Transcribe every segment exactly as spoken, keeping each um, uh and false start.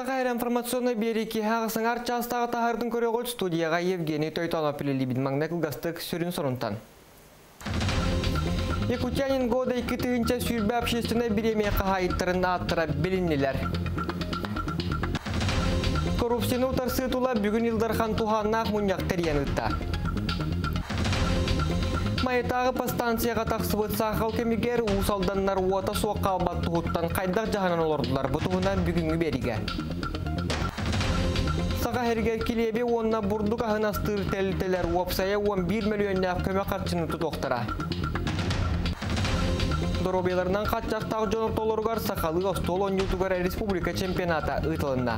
Сахар информационный береги, Хагасангар часто Тахарден Корегот, студия Евгений Тойтонов, Либид Магнекл Гастек, Сюрин Сорунтан. Якутянин года и китайцы сюрбе общественной беременности хайтернатора Белинилер. Коррупционный уторситула Бюгнилдархан Туханах Муньяхтерьянута. Маятага по станции Катахсвуд Сахалке Мигеру Салдан Наруата Суакалбатуттан Хайдар Джаханан Лордлар Бутуна Бюгниберига. Сахаргер Килеби Уонна Бурдука Ханастыр Телтелер Уапсая Уамбир Миллионер Камякартину Доктора. Доробеларнан Хатчахтау Джон Толоргар Сахалыгов Столон Ютубера Республика Чемпионата Итланда.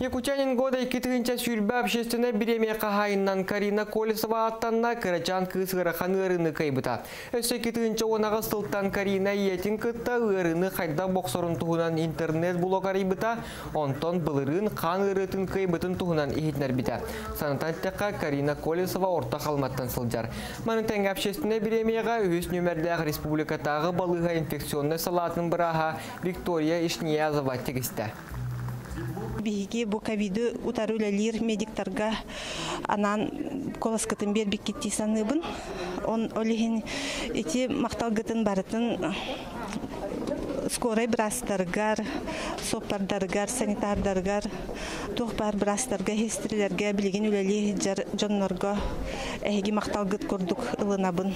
Якутянин года и китайцы сюрбе общественной беременности Хайнан Карина Колесова Аттанна Карачанка из Гараханы Рыны Кайбыта. Эссе китайцы онагастылтан Карина Етинкыта Рыны Хайда Боксорун Тухунан интернет блогарибыта Онтон Былырын Хан Рытын Кайбытын Тухунан Ихитнарбита. Санатантека Карина Колесова Орта Халматтан Сылджар. Манытен общественной беременности Үс Нюмерлях Республика Тағы Балыға инфекционный салатын Браха Виктория Ишниязова Тегісті. Биги боковиды утарулялир медикторга анан колоскатын бербекетти саныбын он олигин эти макталгытын барытын скорый брастаргар сопардаргар санитардаргар тохбар брастарга хестрилерге билген үлели жоннорго эги макталгыт көрдүк ылынабын.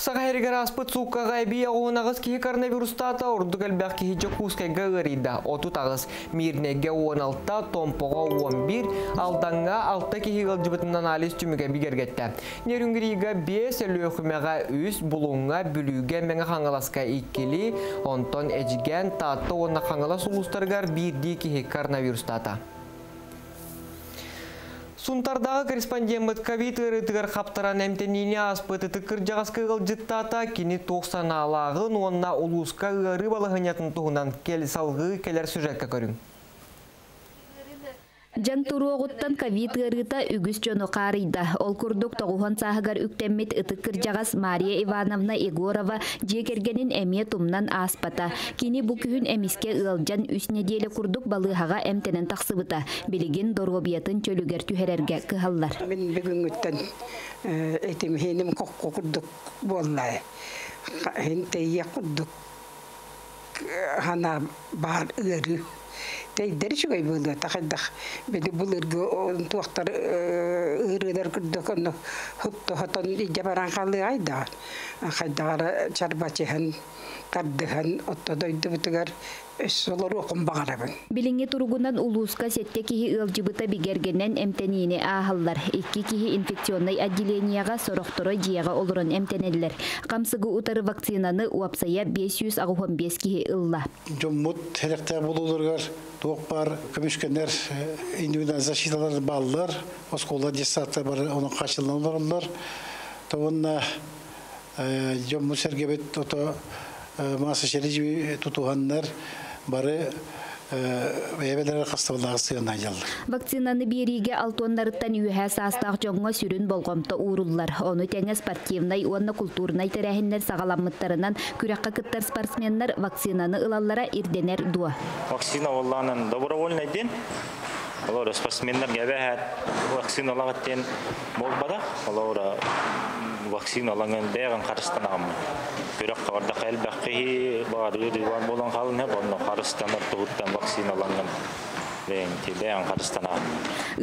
Сахаргер аспыт сука гайбия уонагас ки коронавирустата ордугальбях ки хиджакускай галарида отутагас мирне геоналта томпога уамбир алданга алта ки хигалджбетн анализ чумига бигергетте нерюнгрига бес лехумега үс булунга бүлүге менга хангаласка иккили онтон эжген тата уона хангалас улустаргар бирди ки коронавирустата. Сунтардағы корреспондент ковид ырытыгар хаптаран эмтенине аспыты тыкыр жағаскыгыл жыттата кини тоқсан алагын онна улуска ыры балығынятын туғынан кел салғы келер сюжетка көрін. Жан туруоғыттан ковид ырыта үгіз жону қарыйда. Ол күрдік тоғуған сағығар үктеммет ұтықыр жағас Мария Ивановна Егорова жекергенін әме тұмнан аспата. Кені бұ күхін әмеске ұлжан үснеделі күрдік балығаға әмтенін тақсыбыта. Білеген дорғобиятын чөлігер түхерерге күхаллар. Мен бүгін үттен әтім хенім қоқ күрдік болнай. Хентейе күрдік ғана бар ұры. Дәрішуғай болды, тақайдақ бәді бұл үргі туақтар үргілер күрдік ұны құптығытын ежебаран қалығы айда. Қайдағара чарбачығын, қардығын, ұттыдойды бұтығар. Билинге туругунан улуска сетте кихи ылжыбыта бигергенен эмтенине ахаллар. Икки кихи инфекционный отделенияга сорохторой жияга олурон эмтенеллер. Камсыгы утары вакцинаны уапсая бес жүз алтмыш бес кихи ылла. Жоммут хелекте болуларгар, тоқпар, көмішкенер, индивидуаль защиталар баллар, осколда десатта бар, оның қашылануларылар. Тоғынна жоммут сергебет тото масы шережі тұтуғандар бары әбелері қастығылағы сыған айналды. Вакцинаны береге алтонларыттан үйе састақ жоңға сүрін болғымты ұрылар. Оны тәңі спортивнай, оны культурнай тәрәхіндер сағаламыттарынан күрәққа күттар спортсменнар вакцинаны ұлаллара ерденер дуа. Вакцина олағынан добровольный ден. Олар спортсменнар әбәхәт вакцина олағыттен болбада. Олар вакцина олағын бәйған қарыстанағымын. Күрәққа ордақ әлбәққи бағадығы дүйуан болан қалын әп, оның қарыстанар тұғыттан вакциналанған бәйін қарыстанар.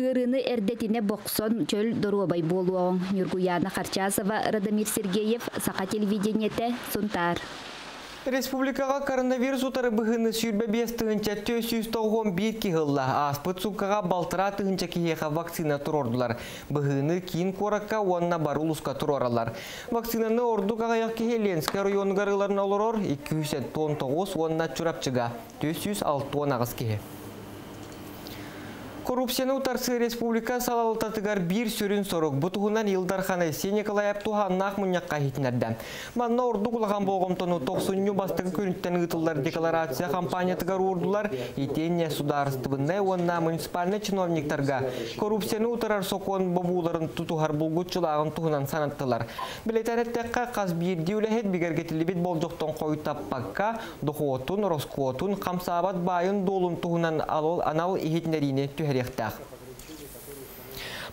Үріні әрдетіне боқсон көл дұрубай болуауын. Нүргуяна Харчасова, Радамир Сергеев, Сақа телевидениеті, Сунтар. Республикаға коронавирус утары бұғыны сүйірбе бес тұғынча төс жүз тоқсан бір киғылла. Аспыт сұққаға балтыра тұғынча киеға вакцина тұр ордылар. Бұғыны кейін қораққа онына бару ұлысқа тұр оралар. Вакцинаны ордуғаға яқы Хеленскер ойоны ғарыларын олыр ор екі жүз тоқсан тоғыз онына чүрапчыға төс жүз алты онағыз кие. Коррупсияны утарсы республика салалататыгар бир сүрін сорок бұтығынан Илдарханы Сенекалай Аптухан нақмыннаққа хетінерді. Манна орды құлаған болғымтыны тоқсынны бастығы көрінттен ғытылдар декларация кампаниятығар ордылар етенне сударыстыбынне онна муниципальны чиновниктарға коррупсияны утарар сокон бабуларын тұтуғар бұлғытшылағын тұғынан санаттылар. Білетәнеттеққа қаз бейірде үләхет бігергетілібет болжықтың қойы таппаққа дұқуотын, роскуотын, қамсабат байын долын тұғынан алол анал ехетінеріне түхер.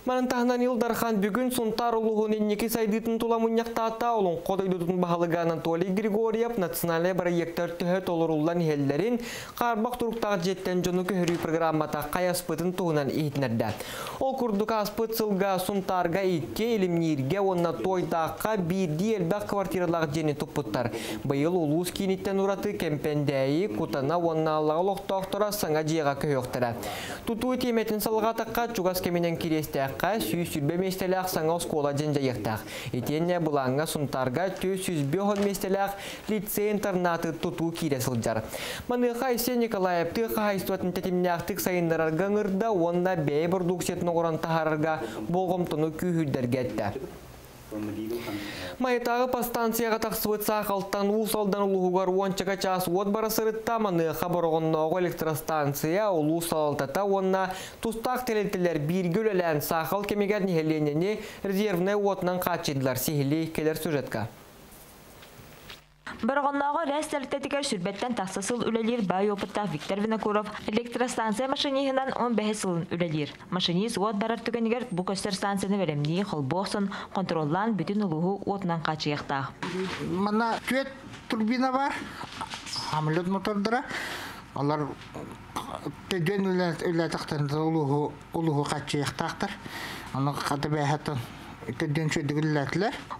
Манантахнан Илдархан бүгін Сунтар ұлығын еннекі сайдытын туламыннақта ата олың қодайдудың бағалыға Анатолий Григорьев националия проекттер түхі толырулдан елдерін қарбақ тұрықтағы жеттен жоны көрі программата қай аспытын туғынан етінерді. Ол күрдігі аспыт сылға Сунтарға етке елімнерге онна тойдаққа бірді елбәқ квартиралағы жені тұппыттар. Байыл ұлыс кенеттен ұраты кемпендәйі құтана онна аллағы лоқтақтыра саңа жеға көйіқтірі. Тұтуы теметін салғатыққа чугас кеменен керестіққа сүйсүрбе местеліқ саңа скола жәнжайықтақ. Етенне бұлаңға сұнтарға төсүзбеғын местеліқ лицей-интернаты тұту кересілдер. Маныға есе Николаевты қайстуатын тәтемнеқтік сайындырар ғыңырда, онда бәйбір дұқсетін оран тағарырға болғымтыны күйірдерге әтті. Майтағы пастанцияға тақсывытса қалтан ұлсалдан ұлығығар ончыға час от барасырытта маны қабарығыннағы электростанция ұлысалтата онна тұстақ телеттілер біргі өлелән сақыл кемегер негеленені резервіне отынан қатшеділер сегілі келер сюжетка. Барғаннаға рәстәліктәтігер сүрбеттен тақсасыл үлелер бай опыттақ Виктор Винокуров электростанция машинеғынан он бес сылын үлелер. Машинез от барар түгенігер бұл көстер станцияны вәлемней қылбоқсын, контроллан бүтін ұлығы отынан қачы яқтақ. Мана төт турбина бар, амлет мотордыра. Алар төден үлетіқтен ұлығы қачы яқтақтыр. Аны қады бәйхәттің.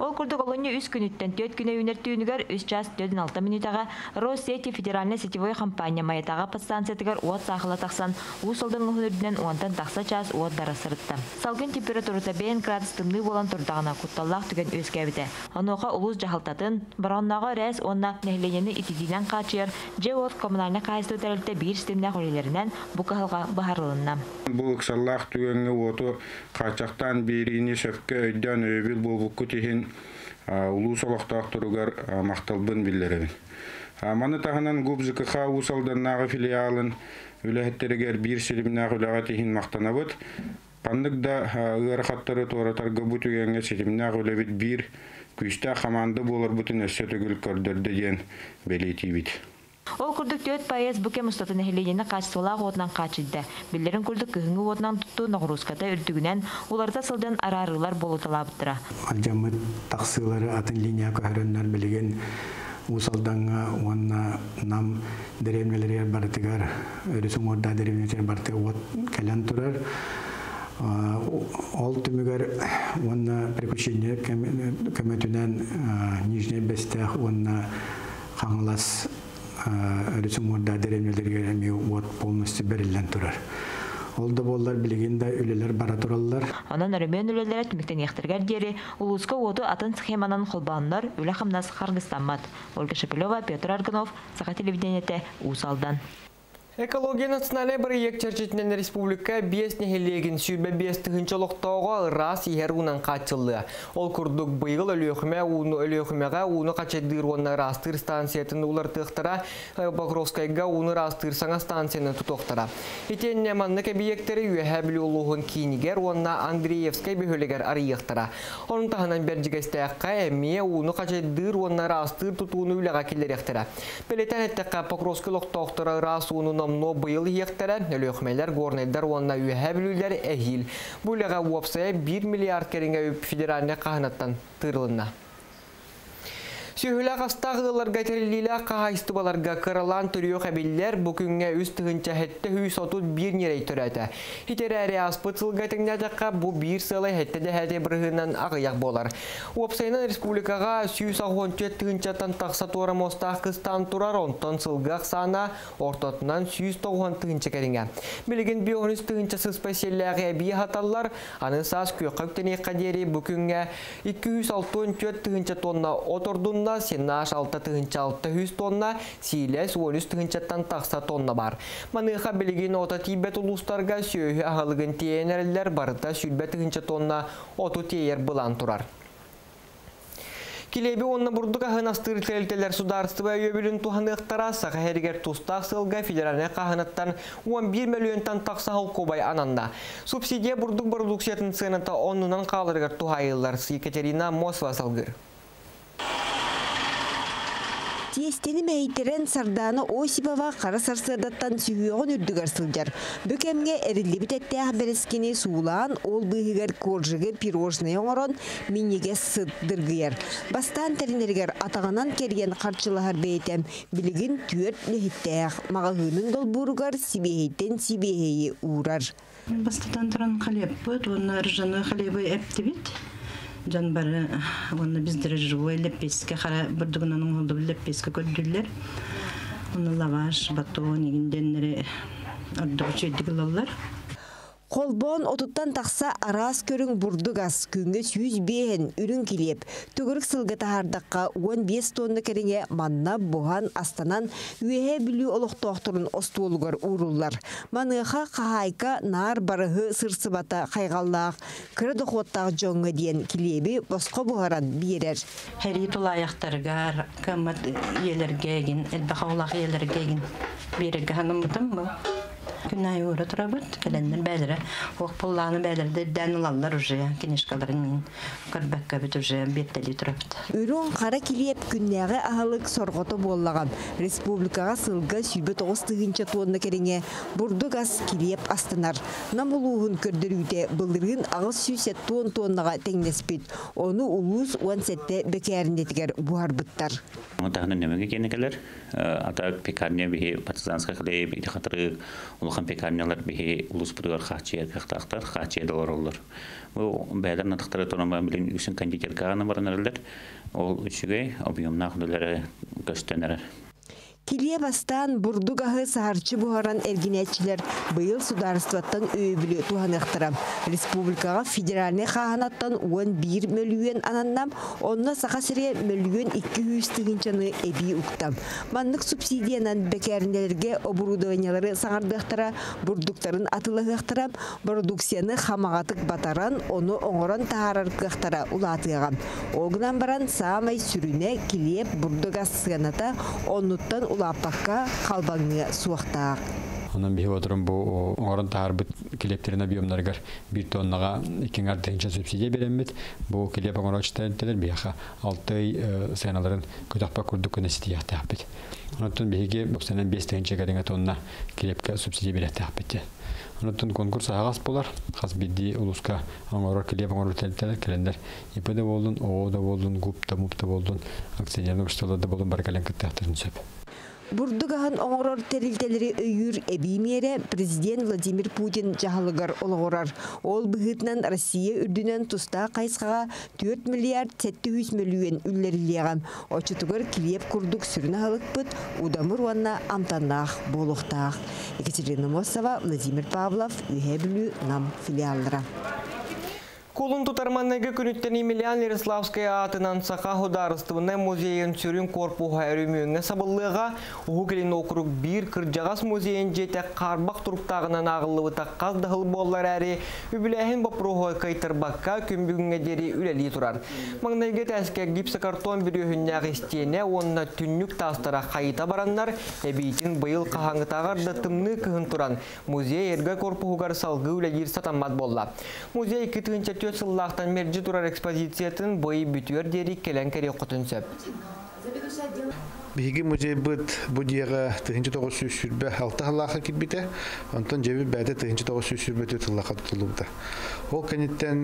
Ол күрдік олыңы үз күніттен төт күні өнертіуінігер үз час төрт алты минутаға Россети федеральный сетевой компания маятаға подстанциятығар уат сақылы тақсан, ұс олдың ұлғырдінен уантан тақса час уат дары сырытты. Салгын температуры бәйін градус тұмны болан тұрдағына құтталлақ түген өз кәбіді. Оныға ұлыз жағалтатын, бараннаға рәз онна нәхленені итидінен қатшыр, жеот коммунальны қайсылы тәрілті бір стемне қорелерінен бұқығылға бағарылынна. Бұл ұқсаллақ түгенгі оты қачақтан беріне шөпке өйден өйбіл болғыққы тейін ұлыс олақтақ тұрығар мақталбын білдеребін. Маны тағынан ғубзықыға ұсалдан нағы филиалын үләхеттерігер бір селімін ағы үләға тейін мақтана бұд. Пандық да ғарқаттары торатарға бұд үйенге селімін ағы үләбіт бір күйісті қаманды болар бұтын әсеті күл көрдерді ден бәлейтей бит. Ол күрдік төт пайыз бүке мұстатын әхелейдені қачысылақ отынан қачыды. Білдерін күрдік күхіңі отынан тұтты нұғыруската үрдігінен оларда сылдан арарылар болытыла бұттыра. Аржамыт тақсылары атын линия көрінлер білген ұсалданға онына нам дәрелмелер бартығар, үрісің орда дәрелмелер бартығы от кәлен тұрар. Ол түмігер онына прекушене көмөтінен нижне бәстәқ онына қаңылас әрісім орда дәрелмелерге әме от болмысты берілден тұрар. Олды болар білгенде үлелер бара тұралылар. Анан әрімен үлелер әтміктен ектіргер дері, ұлысқа оты атын схеманан қолбанылар үлі қамнас қарғыстанмад. Ольга Шепелева, Петр Аргынов, Сақа телевидениеті Усалдан. Экология националия проект чәрчетінен республика бес нәхелеген сүйбе бес түгіншіліктауға ұрас егер ұнан қатшылы. Ол күрдік бұйғыл өлеуқіме өлеуқімеға ұны қатшеддір онына растыр станциятын ұлар тұқтыра, Багровскайға ұны растыр саңа станцияны тұтықтыра. Етен неманнық әбиектері үйәе білі ұлығын кейінігер онына Андреевскай бөхелігер арияқтыра. Оның тағынан бәрдігістіяққа әме ұны қатшеддір онына растыр тұтуыны үліға келеректіра. Білетен әттіққа Багровскайлық тұқтыра рас ұнына но бұйыл ектірі өлеуқмелер ғорнайдар онына үйәе білілер әхил. Бұліға өпсая бір миллиард керінгі өп федеральны қағынаттан тұрылына. Сүйілі қастағыларға тәрілілі қағайстыбаларға қырылан түріоқ әбелілер бүкінге үстігінші әтті үйс отуд бір нерей түрәді. Хетері әрі аспытсылға тәңнәдіққа бұ бір сылай әтті дәхәді бірғынан ағыяқ болар. Опсайынан республикаға сүйіс ағон төттігінші аттан тақса туара мостақ қыстан тұрар онтан сылғақ сана ортатынан сүйіс тоғын түгінші кәріңе. Білген беғыныз түгінші сыспасиялағы әбей хаталар, анысас көйқөктіне қадері бүкінге екі жүз алты тонна отордың болса, сенна шалты тыгынчалты жүз тонна, сийле суолюс тыгынчаттан тақса тонна бар. Маныха білген ота тибет улустарға сөйі ағалығын тейенерлер барыта сүлбе тыгынча тонна оту тейер бұлан тұрар. Килеби онна бурдука хынастыр телтелер сударства өбүлүн туханыктара саха хергер тустак сылга федеральный каханаттан он бир миллионтан такса холкобай ананда. Субсидия бурдук продукциятын цената оннунан калыргар тухайыллар. Екатерина Мосва салгыр. Тестени мәйтерен Сарданы Осипова Қарасарсырдаттан сүйіғын үрдігер сылдар. Бөкемге әрілі бітетті әбіріскені суылан, ол бұйығыр коржығы пирожный оңырын минеге сыттырғыр. Бастан тәрінергер атағынан керген қарчылығар бәйтем, білігін түрт лехіттәғ. Мағағының долбұрғар сибейттен сибейі ұрар. Бастан тұран қалеп бұд, онлар жаны қалебі әпті бет. Жан бары біздер жуы леппеске қара бірдігінен ұңғылды леппеске көдділер. Оны лаваш, батон, егінденлері ордығы чөйдігіл олар. Қолбон отуттан тақса арас көрің бұрдығас күнгі сүз бейін үрін келеп. Түгірік сылғы тағардаққа он бес тонны кәріңе манна бұған астанан үйе білі олық тоқтырын остуылығыр ұрылар. Маныға қағайка нар барығы сырсыбата қайғаллақ, кірі дұқоттағы жоңы дейін келебі босқа бұғаран берер. Хәрет ұл аяқтарғар, көмір елергеген, әлбақа олақ елергеген берегі ғанымдың бұл. Күнай ура тұрабыт, кәлендер бәлірі, оқ пұлланы бәлірді дән ұлалар ұжы, кенешкаларының көрбәккә бүт ұжы, беттәлі тұрабыт. Үрін қара келеп күннәғі ағалық сорғоты боллаған. Республикаға сылға сүйбет оғыстығынша тонны кереңе, бұрдық аз келеп астынар. Намылуғын көрдіруде бұлдырғын ағыз сүйсе тон тоннаға тәңнеспет. Оны ұлыс он сәтті бәкәріндетігер бұғар бұттар. Тағына немеге кенекелер, атақ пекарне бігі партизанска қылай, бейді қатырық, улахан пекарнелер бігі ұлыс бұдығар қақчия қақтақтар, қақчия долар олар. Бәйлер натықтары тұрынбан білін үксін кондитерка ғана барынырылдар, ол үшіге объемна құдылары көстенерер. Килебастан бурдугахы сарчы бұғаран әргенетчілер бұйыл сударстваттан өйбілі туғанықтыра. Республикаға федеральный қағанаттан он бир миллион ананнам, онына сақасыре миллион екі жүз тігіншіні әбей ұқтам. Манлық субсидиянан бәкәріндерге оборудованиялары саңардықтыра, бурдуктарын атылығықтыра, продукцияны хамағатық батаран, оны оңыран тағарарқықтыра ұлатыған. Оғынан баран самай сүріне килеб бурдугас сығаната, онныттан улаппаққа қалбаңы суақтақ. Онан бейі отырым бұл оңырын тағарбыт келептерін объемларғар бір тоннаға екенғар дегінші субсидия беремет. Бұл келеп оңырғачтарынтелер бейіға алты сайналарын көтақпа күрдік көнесеті яқты ақпет. Онаттың бейге бес дегінші кәріңе тонна келепке субсидия беретті ақпетті. Онаттың конкурс ағас болар. Қаз бейді ұлысқа оңырғар келеп оңырғачтарынтелер келендер. Епеді болдың, оғыда болдың, ғупта, мұпта болдың, акционерді ұшталады болдың бар кәлен күттіқтарын сөп. Бурдугахын оңырор тәрілтелері өйір әбеймері президент Владимир Путин жағалығар олығырар. Ол бұғытнан Россия үрдінен тұста қайсқаға төрт миллиард сәтті жүз миллион үллерілеған. Очытығыр келеп күрдік сүріні ғалық бұд, ұдамыр уанна амтаннақ болуқтақ. Екатерина Мосова, Владимир Павлов, Үйәбілі нам филиалдыра. Кулын тутарманығы күніттен Емельян Ярославская атынан сақа ғодарыстығына музейін сүрін корпуға әрімеуіңе сабылыға, ұғы келін оқырық бір кірджағас музейін жеті қарбақ тұрқтағынан ағылығы таққаз дағыл болар әрі, үбіләйін бапруға қайтырбаққа көмбігіңе дері үләлі тұрар. Маңнайге тәске гипсокартон бірігіне ғестене, онына түннік тастыра қайта бараннар, әбейтін бұйыл қағаңытағар датымны күхін тұран. Музей әргі корпуғығар салғы үләлер сатамат болды. Музей кетігінше сыллақтан мәржі тұрар экспозициятын бойы бүтер дері келен кәрі құтын сөп. Бейгі музей бұд бұдияға тысяча тоғыз жүз сүрбе алты ғалаға кетбеті, онтан жәбі бәді тысяча тоғыз жүз сүрбе төрт ғалаға тұтылуды. Ол кәнеттен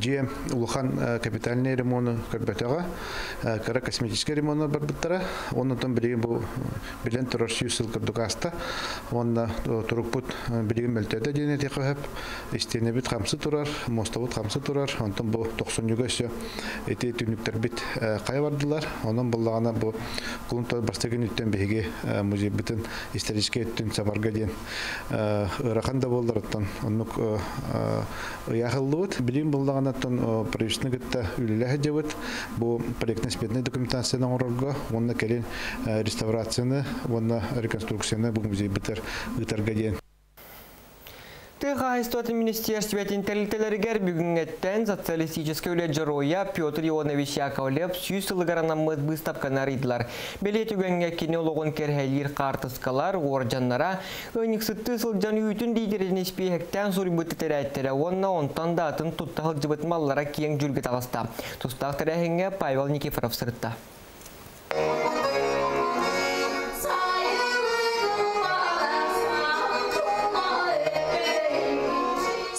жие ұлыған капитальный ремонты көрбәтіға, кара косметический ремонты бар бұттара, онынтан білеген бұл білен тұрар сүйіз сыл көрдігі асты, онына тұрық бұд білеген мөлтеді дене тегі өп, істені бұд қамсы тұрар, моста бұд қамсы тұрар, онтан бұл тоқсан үгі өсі әте түніктер бұд қай бардылар, оның бұллағана бұл Кулунтар бастыгын үттен беге музей бітін исторический үттен сапарға дейін ұрақанда болдырыттан. Онық ұяқылды бұд. Білейін болдаған аттан проектісіні күтті үлілі де бұд. Бұл проектінің спетіне документацияның орырға, онына кәлен реставрацияны, онына реконструкцияны бұл музей бітір ұтарға дейін. Тыға истории министерства интеллектуалергер бүгінгеттен социалистический үледжеруя Петр Ионович Яковлев сүйсілігарынамыз бұстапқана рейділар. Белет үгенге кинеологын керхейлер қартысқалар, орджаннара, өніксітті сылджан үйтін лидерінес бейхектен сұрбыты тәрәттері онна онтан да атын тұттағыл жібітмаллара кейін жүргі тағыста. Тұстақ тәрәхінге Павел Никифоров сұртта.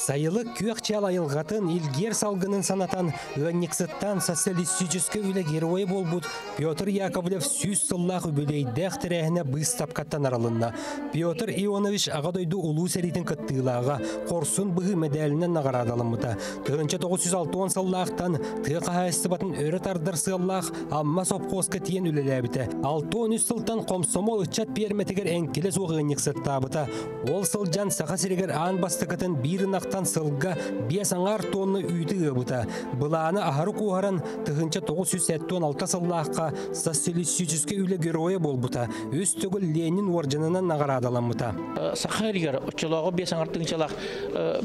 Сайылы көкчал айылғатын илгер салғынын санатан өннексіттан социалистическі үлі герой бол бұд Петр Яковлев сүз сыллақ үбілей дәқтірәхіне бұстапқаттан аралынна. Петр Ионович ағадойды ұлу сәретін күттілаға қорсын бұғы медәлінен нағарадалымыта. Түрінші тоғыз жүз алты сыллақтан тұйқа әстібатын өрі тардыр сыллақ амма сопқосқа тиен үліләбіті. алты жүз сылтан қомсомо үтчат перметігер әңкелес оғы өннексіттабыта. Ол сылжан сақа сірегер аң бастықытын бірін ақтан сылға бес аңар тонны үйді өбіті. Бұланы ағару қоғарын тұғынша тоғыз жүз сексен алты сыллаққа социалистическі үлі геройы болбыта. Өз түгіл Ленин оржынынан нағарадалан бұта. Сақайыргер, ұтчылағы бес аңар тұғыншалақ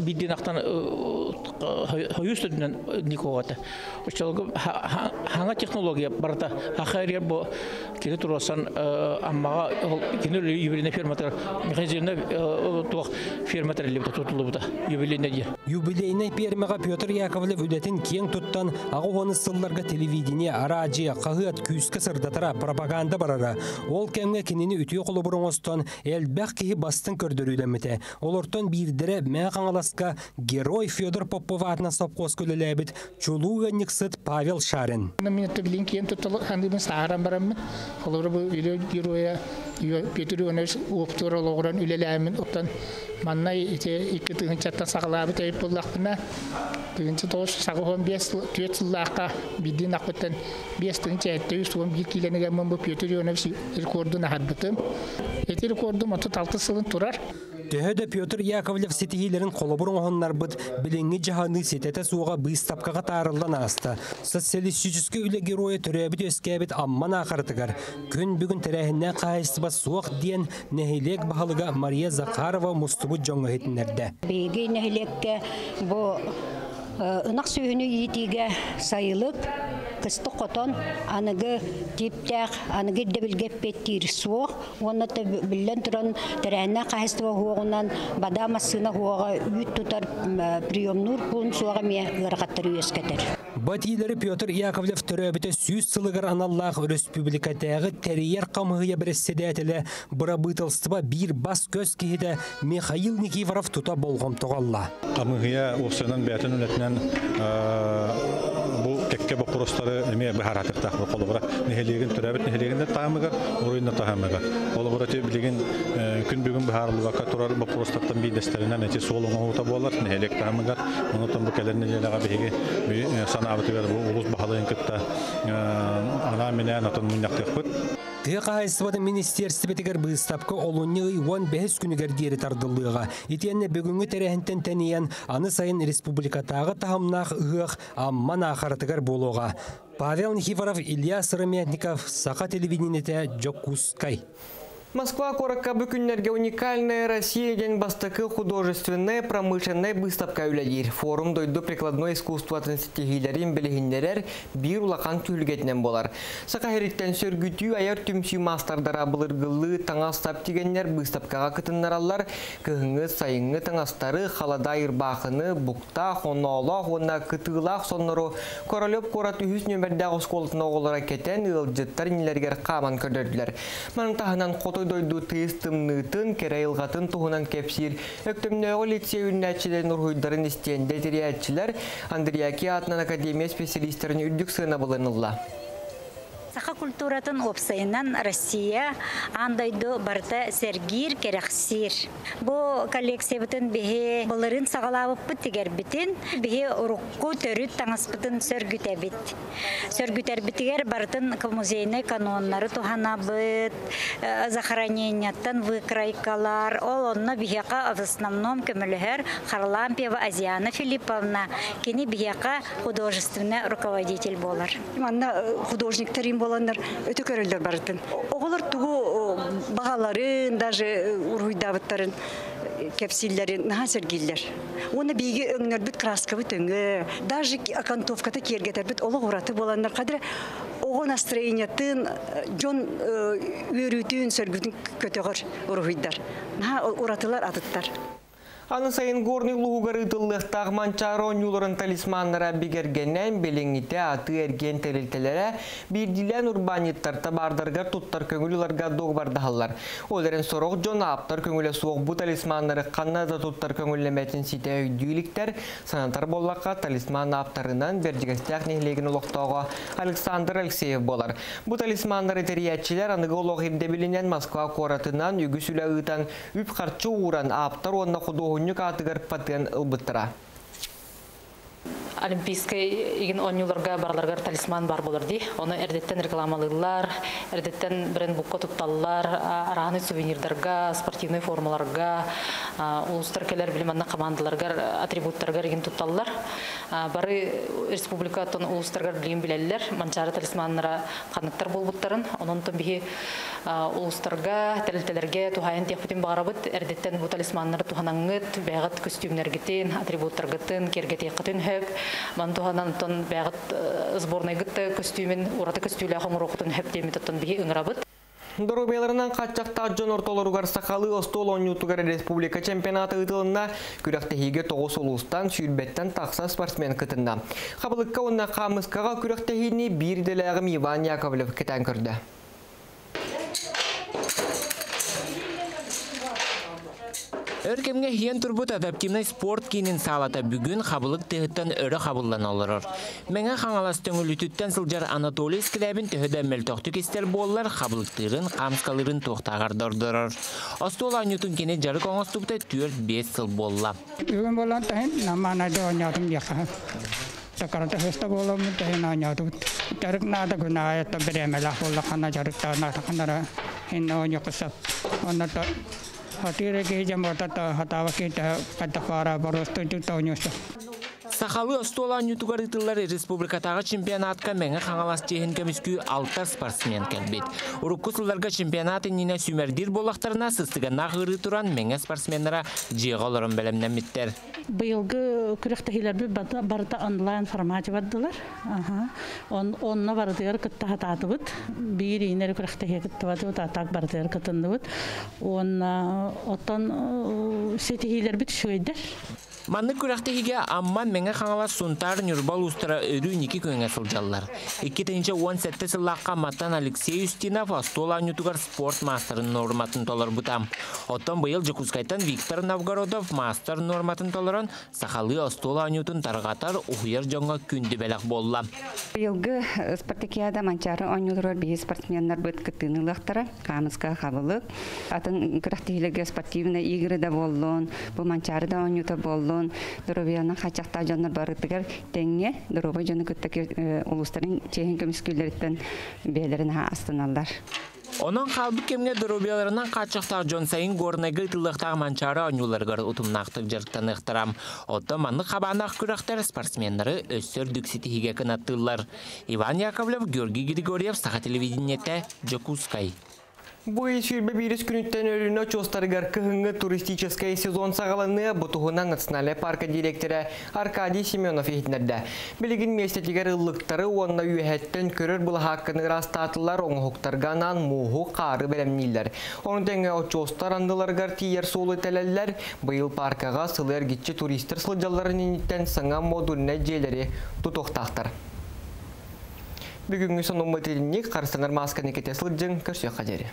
бидден ақтан өйіз түдінен некоғаты. Ұтчылағы хаңа технология барыта. Ақайыргер бұл келі тұрғасан аммаға кені үйбіліне ферматыр, механизеріне тұғақ ферматырлі бұта, юбилейне пермеға Петр Яковлев үлетін кең тұттан ағуғаны сылларға телевидение, араджи, қағыт, күйіскі сырдатыра, пропаганда барара. Ол кәмге кенені үтіе құлы бұрыңыстан әлбәқ кейі бастың көрдірілеміте. Олыртын бірдері мәңаңаласқа герой Федор Попов атынан сапқос көліләбіт чулу өніксіт Павел Шарин. Менеттігілін кең тұттылық қандымыз ағарам барамын. Олыры бұл үлі героя Петр Ионович ұқтыр олығыран үлеләмін ұқтан маннай екі тұғыншаттан сағылабы тәйіп болдақпына тұғыншы тоғыз сағығын бес төт сыллаққа бидден ақпыттан бес тұғыншы әтті үш тұғын бір келені ғамын бұл Петр Ионович рекордын ағарбытым. Әті рекордым отыз алты сылын тұрар. Төхеді Петр Яковлев сетігелерін қолыбұрын ғонлар бұд, біліңі жағаны сететі суға бұйстапқаға тарылдан асты. Социалистическі үлі геройы түрәбіт өскәбіт амман ақыртығар. Күн бүгін тәрәхінне қайсыба суық дейін нәхелек бағалыға Мария Захарова мұстыбы жоңғы етінлерді. Бейге нәхелекке бұл ұнақ сүйіні етіге сайылып, кісті қотон анығы тептәқ, анығы дәбілгеп беттер суық, оны білін тұрын тәрәне қайыстыға хуағынан бадамасына хуаға үйт тұтар приемнур құлын суаға ме ғырғаттыр өскетер. Батилері Петр Яковлев түрәбіті сүйіз сылығыр аналлақ республикатағы тәрейер қамығыя біресседетілі бұрабытылстыба бір бас көз кейді Михаил Никифоров тұта болғым тұғалла. Қамығыя осынан бәтін үлетінен бұл кәкке бұқұрыстары әме бұқаратықтағы қолы бұра нехелеген түрәбіт нехелегенде тағымығыр, ұрыйында тағымығыр. Қолы бұра түйбілеген күн бүгін бұқарылғаққа тұрар бұқұрыстақтан бейдестерінен әте солуңа ұта болар, нехелек тағымығыр. Мұнытын бүкәлеріне желаға бейге сана улус бахалайын кытта ана мене натын муньяқтық бұд. Тыға айсыбады министерсті бетігер бұйыстапқы олуңығы он бәхіз күнігер дері тардылыға. Етенне бүгінгі тәрәхінтен тәнеян аны сайын республикатағы тағымнақ ұғық амман ақаратығар болуға. Павел Никифоров, Илья Сырамятников, Сақа телевидениеті Джокускай. Москва коротко бükünlerге уникальная Россияден бастакы художественная промышленная быстапка үләдер. Форум дойду прикладной искусство тридцатигилерин белгиннерер бир улақан түлгетнен болар. Сақахереттен сөргүтү аяр түмсү мастардара былыргылы таңастап тигеннер быстапкаға кытыннараллар, кыһыңы сайыңы таңастары халадайыр бақыны, букта, хоноло, хона кытылақ соннору королеп корат үхіс нөмердәғы сколытына олара кетен ылжыттар нелергер қаман көрдерділер. Манытағынан қото дойду тыыстымнытын керайылғатын туғынан кепсир. Өктімнеғі лицей үннәтшілер нұрғыйдарын істенде тіриәтшілер Андреаки атынан академия специалистерін үлдік сына болынылла. Сақа культуратын опсайынан Россия андайды барта сергир керексир. Бу коллекция бутын бе баларын сагалабы бутигер битин бе урукку төрүт таңас бутын сөргүтэ бит. Сөргүтэр битигер бартын музейне каноннары туханабыт, захоронениятын выкрайкалар, олонна бияка в основном кемелехер Харлампьева Азиана Филипповна, кини бияка художественный руководитель болар. Художник Тарим Боландар, это король Бартин. Оголар туго багаларын, даже ургуйдаваттарын, кепсиллерин, нахасергиллер. Он биги бит краска бит өңгө, даже акантовка та кергетер бит олоғураты боландар кадре. Ого настроение тын, жон үйрүтүн сөргүтүн көтөгөр ургуйдар. Наха уратылар атыттар. Анын сайын горный лугары тыллых тағман чарон юларын талисманнара бигергенен белеңите аты эрген терилтелере бирдилен урбаниттар табардаргар туттар көңүлүларга догбардаллар. Олерин сорок жона аптар көңүлө суок бу талисманнары канада туттар көңүллеметин сите үйдүүликтер санатар боллакка талисман аптарынан бергигестех нехлегин улуктоого Александр Алексеев болар. Бу талисмандары териятчилер ангылог эмде билинен Москва коратынан үгүсүлө ыытан үп харчы уран аптар онна худогун Олимпийский игин он юлларга барларга талисман бар боларди. Оны эрдеттен рекламалыйлар, эрдеттен брендбукка тутталлар, араны сувенирдарга, спортивный формаларга, улустар келер билиманна командаларга атрибуттарга игин тутталлар. Бары республикатын улустарга билим билелер, манчары талисманнара канаттар болбуттарын. Онун томбиги улустарга, телтелерге тухайын техпитин барабыт, эрдеттен бу талисманнара туханаңыт, бягат костюмнергитин, атрибуттаргитин, кергетекитин хөк. Мантуханан тон бягат сборной гитта костюмин, урата костюля хомурокутун хептемита тон биги ыңрабыт. Дорубеларынан качакта жон ортолоругар сахалы остолон ютугар республика чемпионаты ытылына күрактехиге тогуз улустан сүйүлбеттен такса спортсмен кытында. Хабылыкка онна камыскага күрактехини бир делегим Иван Яковлев кетен көрдө. Өркемге хиен турбут адаптивный спорт кийинин салата бүгүн хабылык тыгыттан өрө хабыллана олорор. Меңе хаңалас төңүлүтүттен сылжар Анатолий Скрябин төһөдө мөлтөктү кестер боллар хабылык тыгын камскалырын токтагардордорор. Остол анютун кене жарык оңоступта төрт беш сыл болла. Бүгүн болан тахин намана донятым яха. Сакарта феста болом тахина анятут. Жарык нада гунаая та беремела болла кана жарык та на кандара. Инно оняксап. Оната Сахалы остола нютугар ытыллар республикатагы чемпионатка меңе хаңалас техин көмүскү алты спортсмен келбет. Урукку сылдарга чемпионаты нине сүмердир болактарына сыстыгана гыры туран меңе спортсмендара жеголорун белемнен биттер. Быйылгы күрөктөгүлөрдү барда онлайн форматта бардылар. Аха. Он онна бардыр кытта хататыбыт. Бир инер күрөктөгү кыттабыт, атак бардыр кытындыбыт. Онна оттон сетигилер бит шөйдер. Манны күрөктөгүгө амма меңе хаңала сунтар Нюрбал устара өрүү ники көңө сылжаллар. эки он сетте сыллакка Матан Алексей Устинов остола нютугар спорт мастерын норматын толор бутам. Оттон быйыл Жакускайтан Виктор Новгородов мастер норматын толор. Сахалы остола ньютун таргатар уйер жоңга күндү белек болла. Елгы спартакиада манчары онюлар бие спортсменнар быт кытынылактара, камыска хабылык, атын кырактыйлыгы спортивный игры да боллон, бу манчары да онюта боллон, дурубияна хачакта жаннар барытыгар теңге, дуруба жаны кытта улустарын чейин көмүскүлөрдөн белерин астаналар. Онан халбы кемге дорубеларынан качактар жон сайын горнайгы тылдыктагы манчары онюларгар утумнактык жырктан ыктырам. Отто манны хабанак күрөктөр спортсмендары өссөр дүкситиге кынаттылар. Иван Яковлев, Георгий Григорьев, Саха телевидениете, Жакускай. Бой сюрбе бирис күнүттен өрүнө чостаргар кыһыҥҥы туристический сезон сагаланы бутуһуна национальный парка директоры Аркадий Семенов итинерде. Билигин местетигер ыллыктары уонна үйэһэттен көрөр былаһааккыны растаатылар оҥоһуктарганан мууху каары белемниллер. Ону теңе о чостар андыларгар тиийер суолу телеллер быйыл паркага сылы эргитчи туристтер сылдьалларын иниттен сыҥа модульне жээлери тутохтаахтар. Бүгүнгү сонун материалдик карстанар масканы кете сылдьын көрсө кадери.